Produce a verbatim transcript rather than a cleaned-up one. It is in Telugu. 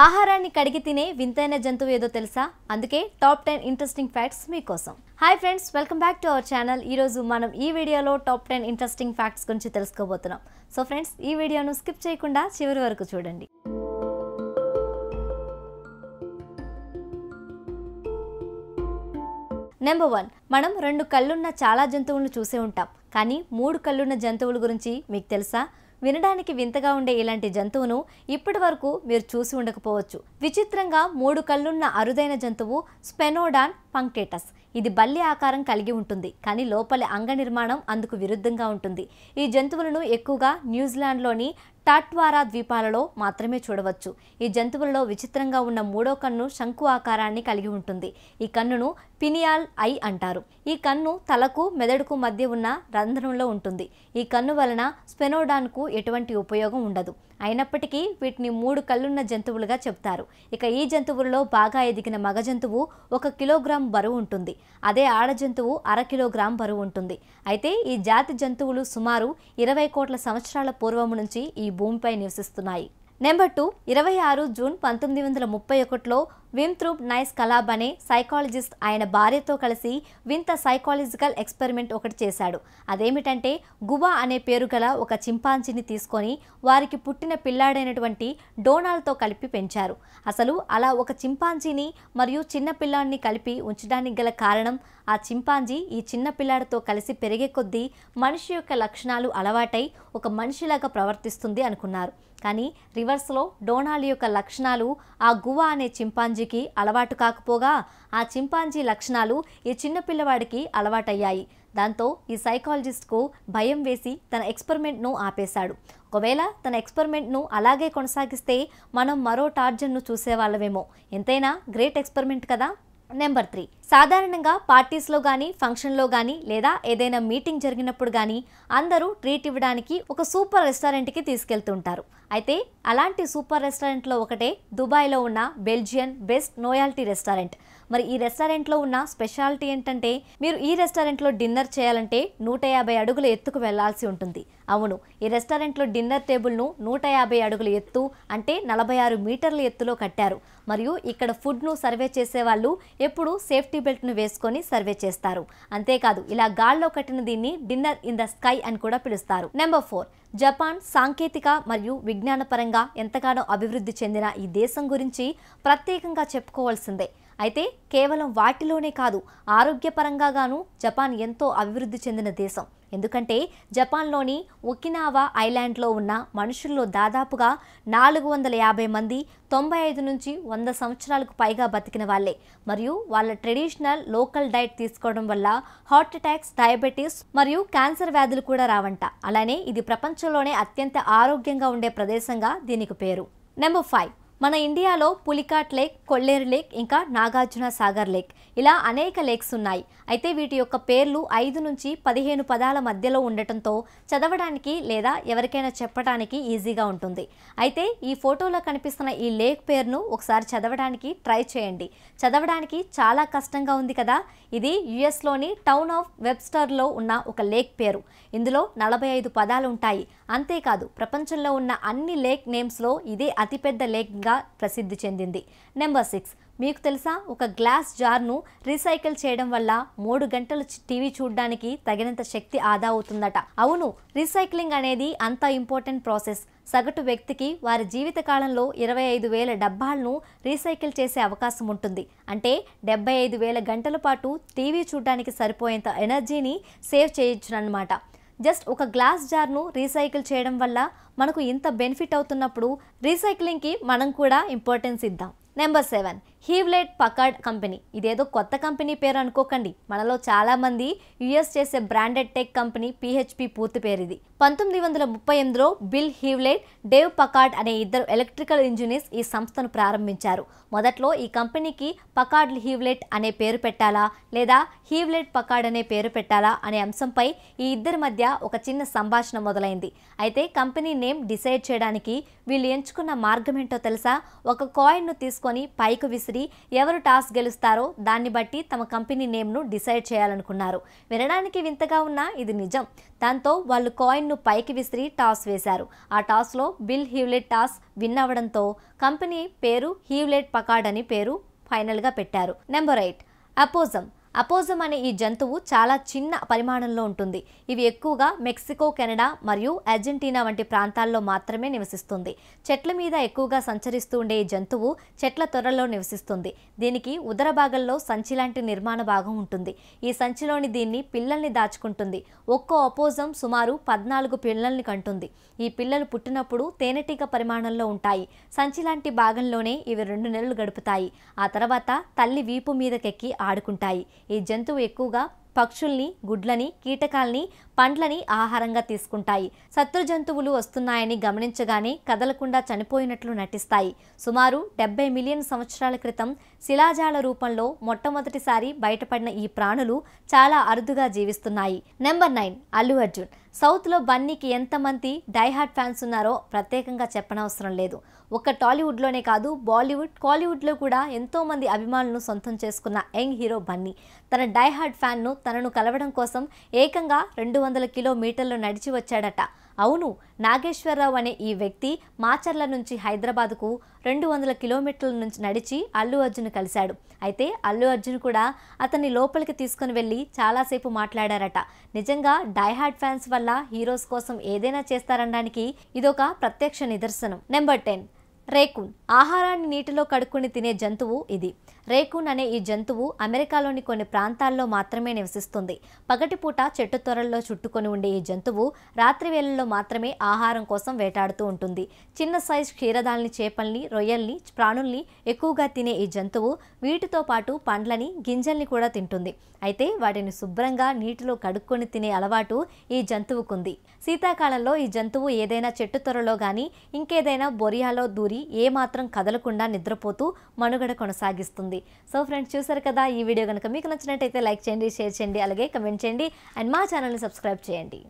ఆహారాన్ని కడిగి తినే వింతైన జంతువు ఏదో తెలుసా? అందుకే టాప్ టెన్ ఇంట్రెస్టింగ్ ఫ్యాక్ట్స్ మీకోసం. Hi friends, welcome back to our channel. ఈరోజు మనం ఈ వీడియోలో టాప్ టెన్ ఇంట్రెస్టింగ్ ఫ్యాక్ట్స్ గురించి తెలుసుకోబోతున్నాం. సో ఫ్రెండ్స్, ఈ వీడియోను స్కిప్ చేయకుండా చివరి వరకు చూడండి. నెంబర్ వన్, మనం రెండు కళ్ళున్న చాలా జంతువులను చూసే ఉంటాం, కానీ మూడు కళ్ళున్న జంతువుల గురించి మీకు తెలుసా? వినడానికి వింతగా ఉండే ఇలాంటి జంతువును ఇప్పటి వరకు మీరు చూసి ఉండకపోవచ్చు. విచిత్రంగా మూడు కళ్ళున్న అరుదైన జంతువు స్పెనోడాన్ పంక్టేటస్. ఇది బల్లి ఆకారం కలిగి ఉంటుంది, కానీ లోపలి అంగ నిర్మాణం అందుకు విరుద్ధంగా ఉంటుంది. ఈ జంతువులను ఎక్కువగా న్యూజిలాండ్లోని టాట్వారా ద్వీపాలలో మాత్రమే చూడవచ్చు. ఈ జంతువులలో విచిత్రంగా ఉన్న మూడో కన్ను శంకు ఆకారాన్ని కలిగి ఉంటుంది. ఈ కన్నును పినియాల్ ఐ అంటారు. ఈ కన్ను తలకు మెదడుకు మధ్య ఉన్న రంధ్రంలో ఉంటుంది. ఈ కన్ను వలన స్పెనోడాన్కు ఎటువంటి ఉపయోగం ఉండదు. అయినప్పటికీ వీటిని మూడు కళ్ళున్న జంతువులుగా చెప్తారు. ఇక ఈ జంతువుల్లో బాగా ఎదిగిన మగ జంతువు ఒక కిలోగ్రాం బరువు ఉంటుంది. అదే ఆడ జంతువు అర కిలోగ్రాం బరువు ఉంటుంది. అయితే ఈ జాతి జంతువులు సుమారు ఇరవై కోట్ల సంవత్సరాల పూర్వం నుంచి ఈ భూమిపై నివసిస్తున్నాయి. నెంబర్ టూ, ఇరవై ఆరు జూన్ పంతొమ్మిది వందల ముప్పై ఒకటిలో విమ్త్రూప్ నైస్ కలాబ్ అనే సైకాలజిస్ట్ ఆయన భార్యతో కలిసి వింత సైకాలజికల్ ఎక్స్పెరిమెంట్ ఒకటి చేశాడు. అదేమిటంటే, గుబా అనే పేరు గల ఒక చింపాంజీని తీసుకొని వారికి పుట్టిన పిల్లాడైనటువంటి డోనాల్డ్తో కలిపి పెంచారు. అసలు అలా ఒక చింపాంజీని మరియు చిన్న పిల్లాడిని కలిపి ఉంచడానికి గల కారణం, ఆ చింపాంజీ ఈ చిన్న పిల్లాడితో కలిసి పెరిగే కొద్దీ మనిషి యొక్క లక్షణాలు అలవాటై ఒక మనిషిలాగా ప్రవర్తిస్తుంది అనుకున్నారు. కానీ రివర్స్లో డోనాల్డ్ యొక్క లక్షణాలు ఆ గువా అనే చింపాంజీ కి అలవాటు కాకపోగా ఆ చింపాంజీ లక్షణాలు ఈ చిన్న పిల్లవాడికి అలవాటయ్యాయి. దాంతో ఈ సైకాలజిస్ట్కు భయం వేసి తన ఎక్స్పెరిమెంట్ను ఆపేశాడు. ఒకవేళ తన ఎక్స్పెరిమెంట్ను అలాగే కొనసాగిస్తే మనం మరో టార్జన్ను చూసేవాళ్ళమేమో. ఎంతైనా గ్రేట్ ఎక్స్పెరిమెంట్ కదా. నెంబర్ త్రీ, సాధారణంగా పార్టీస్లో కానీ ఫంక్షన్లో కానీ లేదా ఏదైనా మీటింగ్ జరిగినప్పుడు కానీ అందరూ ట్రీట్ ఇవ్వడానికి ఒక సూపర్ రెస్టారెంట్కి తీసుకెళ్తుంటారు. అయితే అలాంటి సూపర్ రెస్టారెంట్లో ఒకటే దుబాయ్లో ఉన్న బెల్జియన్ బెస్ట్ నోయాల్టీ రెస్టారెంట్. మరి ఈ రెస్టారెంట్లో ఉన్న స్పెషాలిటీ ఏంటంటే, మీరు ఈ రెస్టారెంట్లో డిన్నర్ చేయాలంటే నూట యాభై అడుగుల ఎత్తుకు వెళ్లాల్సి ఉంటుంది. అవును, ఈ రెస్టారెంట్లో డిన్నర్ టేబుల్ను నూట యాభై అడుగుల ఎత్తు అంటే నలభై ఆరు మీటర్ల ఎత్తులో కట్టారు. మరియు ఇక్కడ ఫుడ్ను సర్వే చేసేవాళ్ళు ఎప్పుడు సేఫ్టీ బెల్ట్ను వేసుకొని సర్వే చేస్తారు. అంతేకాదు, ఇలా గాల్లో కట్టిన దీన్ని డిన్నర్ ఇన్ ద స్కై అని కూడా పిలుస్తారు. నెంబర్ ఫోర్, జపాన్ సాంకేతిక మరియు విజ్ఞాన పరంగా ఎంతగానో అభివృద్ధి చెందిన ఈ దేశం గురించి ప్రత్యేకంగా చెప్పుకోవాల్సిందే. అయితే కేవలం వాటిలోనే కాదు, ఆరోగ్యపరంగా గాను జపాన్ ఎంతో అభివృద్ధి చెందిన దేశం. ఎందుకంటే జపాన్లోని ఒకినావా ఐలాండ్లో ఉన్న మనుషుల్లో దాదాపుగా నాలుగు వందల యాభై మంది తొంభై ఐదు నుంచి వంద సంవత్సరాలకు పైగా బతికిన వాళ్ళే. మరియు వాళ్ళ ట్రెడిషనల్ లోకల్ డైట్ తీసుకోవడం వల్ల హార్ట్ అటాక్స్, డయాబెటీస్ మరియు క్యాన్సర్ వ్యాధులు కూడా రావంట. అలానే ఇది ప్రపంచంలోనే అత్యంత ఆరోగ్యంగా ఉండే ప్రదేశంగా దీనికి పేరు. నెంబర్ ఫైవ్, మన ఇండియాలో పులికాట్ లేక్, కొల్లేరు లేక్, ఇంకా నాగార్జున సాగర్ లేక్, ఇలా అనేక లేక్స్ ఉన్నాయి. అయితే వీటి యొక్క పేర్లు ఐదు నుంచి పదిహేను పదాల మధ్యలో ఉండటంతో చదవడానికి లేదా ఎవరికైనా చెప్పడానికి ఈజీగా ఉంటుంది. అయితే ఈ ఫోటోలో కనిపిస్తున్న ఈ లేక్ పేరును ఒకసారి చదవడానికి ట్రై చేయండి. చదవడానికి చాలా కష్టంగా ఉంది కదా. ఇది యుఎస్లోని టౌన్ ఆఫ్ వెబ్స్టర్లో ఉన్న ఒక లేక్ పేరు. ఇందులో నలభై ఐదు పదాలు ఉంటాయి. అంతేకాదు, ప్రపంచంలో ఉన్న అన్ని లేక్ నేమ్స్లో ఇదే అతిపెద్ద లేక్ ప్రసిద్ధి చెందింది. నెంబర్ సిక్స్, మీకు తెలుసా, ఒక గ్లాస్ జార్ను రీసైకిల్ చేయడం వల్ల మూడు గంటలు టీవీ చూడడానికి తగినంత శక్తి ఆదా అవుతుందట. అవును, రీసైక్లింగ్ అనేది అంత ఇంపార్టెంట్ ప్రాసెస్. సగటు వ్యక్తికి వారి జీవిత కాలంలో ఇరవై ఐదు వేల డబ్బాలను రీసైకిల్ చేసే అవకాశం ఉంటుంది. అంటే డెబ్బై ఐదు వేల గంటల పాటు టీవీ చూడడానికి సరిపోయేంత ఎనర్జీని సేవ్ చేయొచ్చునమాట. జస్ట్ ఒక గ్లాస్ జార్ను రీసైకిల్ చేయడం వల్ల మనకు ఇంత బెనిఫిట్ అవుతున్నప్పుడు రీసైక్లింగ్కి మనం కూడా ఇంపార్టెన్స్ ఇద్దాం. Number seven, Hewlett Packard company. ఇదేదో కొత్త కంపెనీ పేరు అనుకోకండి. మనలో చాలామంది యుఎస్ చేసే బ్రాండెడ్ టెక్ కంపెనీ పిహెచ్పి పూర్తి పేరు ఇది. పంతొమ్మిది వందల ముప్పై ఎనిమిదిలో బిల్ హీవ్లెట్, డేవ్ పకార్డ్ అనే ఇద్దరు ఎలక్ట్రికల్ ఇంజనీర్స్ ఈ సంస్థను ప్రారంభించారు. మొదట్లో ఈ కంపెనీకి పకార్డ్ హీవ్లెట్ అనే పేరు పెట్టాలా లేదా హీవ్లెట్ పకార్డ్ అనే పేరు పెట్టాలా అనే అంశంపై ఈ ఇద్దరి మధ్య ఒక చిన్న సంభాషణ మొదలైంది. అయితే కంపెనీ నేమ్ డిసైడ్ చేయడానికి వీళ్ళు ఎంచుకున్న మార్గం ఏంటో తెలుసా? ఒక కాయిన్ను తీసుకొని పైకి విసి శ్రీ ఎవరు టాస్క్ గెలుస్తారో దాన్ని బట్టి తమ కంపెనీ నేమ్ను డిసైడ్ చేయాలనుకున్నారు. వినడానికి వింతగా ఉన్నా ఇది నిజం. దాంతో వాళ్ళు కాయిన్ను పైకి విసిరి టాస్ వేశారు. ఆ టాస్లో బిల్ హ్యూలెట్ టాస్ విన్ అవ్వడంతో కంపెనీ పేరు హ్యూలెట్ పకార్డ్ అని పేరు ఫైనల్గా పెట్టారు. Number eight opossum. అపోజం అనే ఈ జంతువు చాలా చిన్న పరిమాణంలో ఉంటుంది. ఇవి ఎక్కువగా మెక్సికో, కెనడా మరియు అర్జెంటీనా వంటి ప్రాంతాల్లో మాత్రమే నివసిస్తుంది. చెట్ల మీద ఎక్కువగా సంచరిస్తూ ఉండే ఈ జంతువు చెట్ల తొరలో నివసిస్తుంది. దీనికి ఉదర భాగంలో సంచి లాంటి నిర్మాణ భాగం ఉంటుంది. ఈ సంచిలోని దీన్ని పిల్లల్ని దాచుకుంటుంది. ఒక్కో అపోజం సుమారు పద్నాలుగు పిల్లల్ని కంటుంది. ఈ పిల్లలు పుట్టినప్పుడు తేనెటీగ పరిమాణంలో ఉంటాయి. సంచి లాంటి భాగంలోనే ఇవి రెండు నెలలు గడుపుతాయి. ఆ తర్వాత తల్లి వీపు మీదకెక్కి ఆడుకుంటాయి. ఈ జంతువు ఎక్కువగా పక్షుల్ని, గుడ్లని, కీటకాల్ని, పండ్లని ఆహారంగా తీసుకుంటాయి. శత్రు జంతువులు వస్తున్నాయని గమనించగానే కదలకుండా చనిపోయినట్లు నటిస్తాయి. సుమారు డెబ్బై మిలియన్ సంవత్సరాల క్రితం శిలాజాల రూపంలో మొట్టమొదటిసారి బయటపడిన ఈ ప్రాణులు చాలా అరుదుగా జీవిస్తున్నాయి. Number nine Allu Arjun. సౌత్లో బన్నీకి ఎంతమంది డైహార్డ్ ఫ్యాన్స్ ఉన్నారో ప్రత్యేకంగా చెప్పనవసరం లేదు. ఒక్క టాలీవుడ్లోనే కాదు, బాలీవుడ్, కాలీవుడ్లో కూడా ఎంతోమంది అభిమానులను సొంతం చేసుకున్న యంగ్ హీరో బన్నీ తన డైహార్డ్ ఫ్యాన్ను తనను కలవడం కోసం ఏకంగా రెండు వందల కిలోమీటర్లు నడిచి వచ్చాడట. అవును, నాగేశ్వరరావు అనే ఈ వ్యక్తి మాచర్ల నుంచి హైదరాబాద్కు రెండు వందల కిలోమీటర్ల నుంచి నడిచి అల్లు అర్జున్ కలిశాడు. అయితే అల్లు అర్జున్ కూడా అతన్ని లోపలికి తీసుకుని వెళ్ళి చాలాసేపు మాట్లాడారట. నిజంగా డైహార్డ్ ఫ్యాన్స్ వల్ల హీరోస్ కోసం ఏదైనా చేస్తారనడానికి ఇదొక ప్రత్యక్ష నిదర్శనం. Number ten raccoon. ఆహారాన్ని నీటిలో కడుక్కుని తినే జంతువు ఇది. రేకూన్ అనే ఈ జంతువు అమెరికాలోని కొన్ని ప్రాంతాల్లో మాత్రమే నివసిస్తుంది. పగటిపూట చెట్టు తొరల్లో చుట్టుకొని ఉండే ఈ జంతువు రాత్రి వేళల్లో మాత్రమే ఆహారం కోసం వేటాడుతూ ఉంటుంది. చిన్న సైజు క్షీరదాల్ని, చేపల్ని, రొయ్యల్ని, ప్రాణుల్ని ఎక్కువగా తినే ఈ జంతువు వీటితో పాటు పండ్లని, గింజల్ని కూడా తింటుంది. అయితే వాటిని శుభ్రంగా నీటిలో కడుక్కొని తినే అలవాటు ఈ జంతువుకుంది. శీతాకాలంలో ఈ జంతువు ఏదైనా చెట్టు తొరలో కానీ ఇంకేదైనా బొరియాలో దూరి ఏ మాత్రం కదలకుండా నిద్రపోతూ మనుగడ కొనసాగిస్తుంది. సో ఫ్రెండ్స్, చూసారు కదా ఈ వీడియో కనుక మీకు నచ్చినట్టయితే లైక్ చేయండి, షేర్ చేయండి, అలాగే కమెంట్ చేయండి అండ్ మా ఛానల్ని సబ్స్క్రైబ్ చేయండి.